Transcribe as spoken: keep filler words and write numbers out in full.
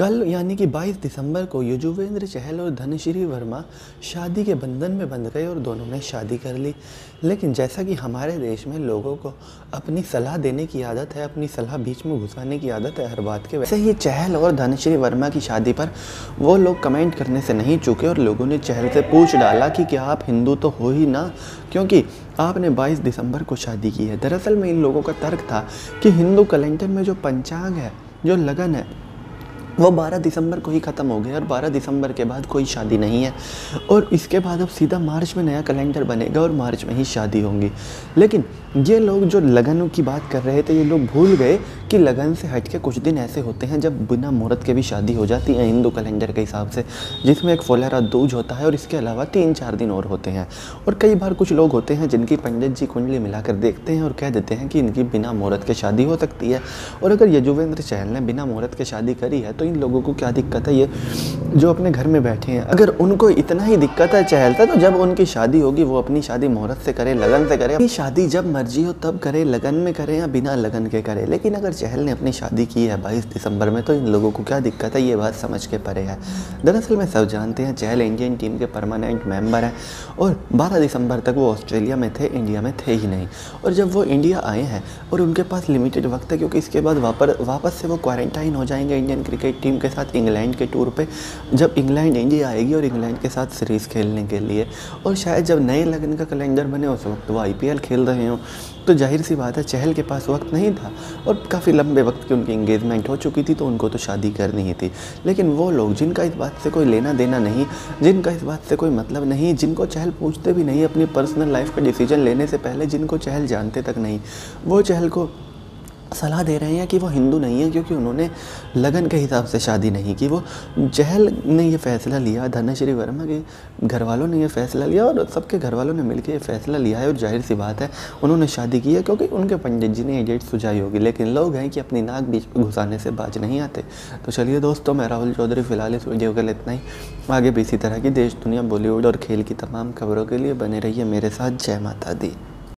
कल यानी कि बाईस दिसंबर को युज़वेंद्र चहल और धनश्री वर्मा शादी के बंधन में बंध गए और दोनों ने शादी कर ली। लेकिन जैसा कि हमारे देश में लोगों को अपनी सलाह देने की आदत है, अपनी सलाह बीच में घुसाने की आदत है हर बात के, वैसे ही चहल और धनश्री वर्मा की शादी पर वो लोग कमेंट करने से नहीं चूके और लोगों ने चहल से पूछ डाला कि क्या आप हिंदू तो हो ही ना, क्योंकि आपने बाईस दिसंबर को शादी की है। दरअसल में इन लोगों का तर्क था कि हिंदू कैलेंडर में जो पंचांग है, जो लगन है, वो बारह दिसंबर को ही ख़त्म हो गया और बारह दिसंबर के बाद कोई शादी नहीं है और इसके बाद अब सीधा मार्च में नया कैलेंडर बनेगा और मार्च में ही शादी होंगी। लेकिन ये लोग जो लगन की बात कर रहे थे, ये लोग भूल गए कि लगन से हटके कुछ दिन ऐसे होते हैं जब बिना मुहूर्त के भी शादी हो जाती है हिंदू कैलेंडर के हिसाब से, जिसमें एक फुलेरा दूज होता है और इसके अलावा तीन चार दिन और होते हैं। और कई बार कुछ लोग होते हैं जिनकी पंडित जी कुंडली मिलाकर देखते हैं और कह देते हैं कि इनकी बिना मुहूर्त के शादी हो सकती है। और अगर युज़वेंद्र चहल ने बिना मुहूर्त के शादी करी है तो इन लोगों को क्या दिक्कत है, ये जो अपने घर में बैठे हैं। अगर उनको इतना ही दिक्कत है चहल से, तो जब उनकी शादी होगी वो अपनी शादी मुहूर्त से करे, लगन से करे, अपनी शादी जब मर्जी हो तब करे, लगन में करे या बिना लगन के करे। लेकिन अगर चहल ने अपनी शादी की है बाईस दिसंबर में तो इन लोगों को क्या दिक्कत है, ये बात समझ के परे है। दरअसल मैं सब जानते हैं चहल इंडियन टीम के परमानेंट मेम्बर हैं और बारह दिसंबर तक वो ऑस्ट्रेलिया में थे, इंडिया में थे ही नहीं। और जब वो इंडिया आए हैं और उनके पास लिमिटेड वक्त है, क्योंकि इसके बाद वापस से वो क्वारंटाइन हो जाएंगे इंडियन क्रिकेट टीम के साथ इंग्लैंड के टूर पे, जब इंग्लैंड इंडिया आएगी और इंग्लैंड के साथ सीरीज़ खेलने के लिए। और शायद जब नए लगन का कैलेंडर बने उस वक्त वो आई पी एल खेल रहे हों, तो जाहिर सी बात है चहल के पास वक्त नहीं था और काफ़ी लंबे वक्त की उनकी इंगेजमेंट हो चुकी थी, तो उनको तो शादी करनी ही थी। लेकिन वो लोग जिनका इस बात से कोई लेना देना नहीं, जिनका इस बात से कोई मतलब नहीं, जिनको चहल पूछते भी नहीं अपनी पर्सनल लाइफ का डिसीजन लेने से पहले, जिनको चहल जानते तक नहीं, वो चहल को सलाह दे रहे हैं कि वो हिंदू नहीं है क्योंकि उन्होंने लगन के हिसाब से शादी नहीं की। वो चहल ने ये फ़ैसला लिया, धनश्री वर्मा के घर वालों ने ये फ़ैसला लिया और सबके घर वालों ने मिलकर ये फ़ैसला लिया है और जाहिर सी बात है उन्होंने शादी की है क्योंकि उनके पंडित जी ने ये डेट सुझाई होगी। लेकिन लोग हैं कि अपनी नाक बीच में घुसाने से बाज नहीं आते। तो चलिए दोस्तों, मैं राहुल चौधरी फ़िलहाल इस वीडियो के लिए इतना ही। आगे भी इसी तरह की देश दुनिया बॉलीवुड और खेल की तमाम खबरों के लिए बने रहिए मेरे साथ। जय माता दी।